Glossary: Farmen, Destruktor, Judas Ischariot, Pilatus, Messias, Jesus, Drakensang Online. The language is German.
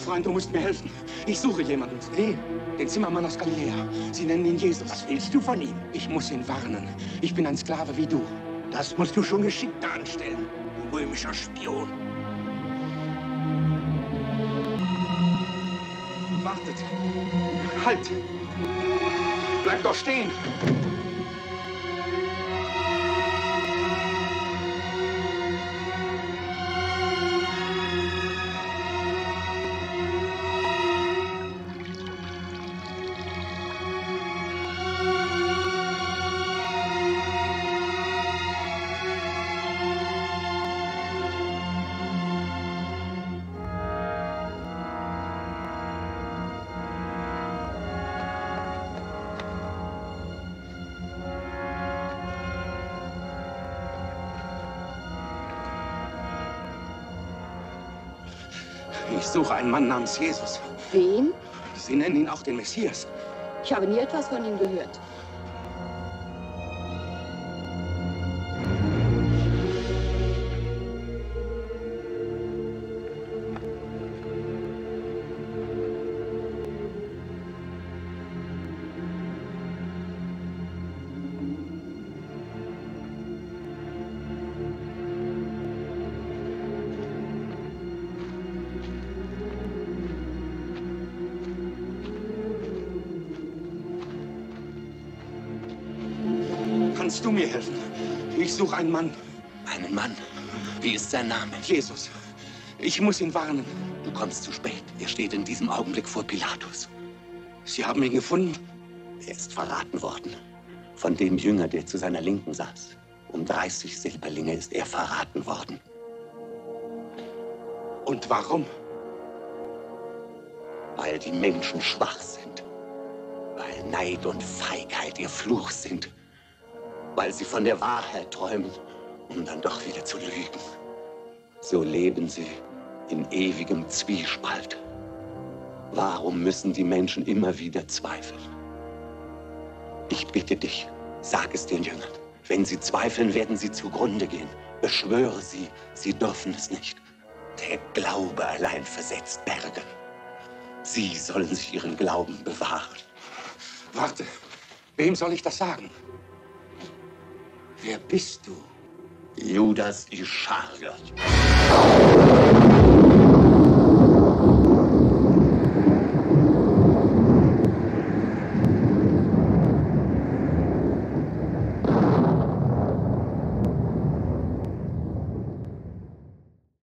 Freund, du musst mir helfen. Ich suche jemanden. Wen? Den Zimmermann aus Galiläa. Sie nennen ihn Jesus. Was willst du von ihm? Ich muss ihn warnen. Ich bin ein Sklave wie du. Das musst du schon geschickter anstellen, du römischer Spion. Wartet. Halt! Bleib doch stehen! Ich suche einen Mann namens Jesus. Wen? Sie nennen ihn auch den Messias. Ich habe nie etwas von ihm gehört. Kannst du mir helfen? Ich suche einen Mann. Einen Mann? Wie ist sein Name? Jesus. Ich muss ihn warnen. Du kommst zu spät. Er steht in diesem Augenblick vor Pilatus. Sie haben ihn gefunden? Er ist verraten worden. Von dem Jünger, der zu seiner Linken saß. Um 30 Silberlinge ist er verraten worden. Und warum? Weil die Menschen schwach sind. Weil Neid und Feigheit ihr Fluch sind. Weil sie von der Wahrheit träumen, um dann doch wieder zu lügen. So leben sie in ewigem Zwiespalt. Warum müssen die Menschen immer wieder zweifeln? Ich bitte dich, sag es den Jüngern. Wenn sie zweifeln, werden sie zugrunde gehen. Beschwöre sie, sie dürfen es nicht. Der Glaube allein versetzt Berge. Sie sollen sich ihren Glauben bewahren. Warte, wem soll ich das sagen? Wer bist du? Judas Ischariot.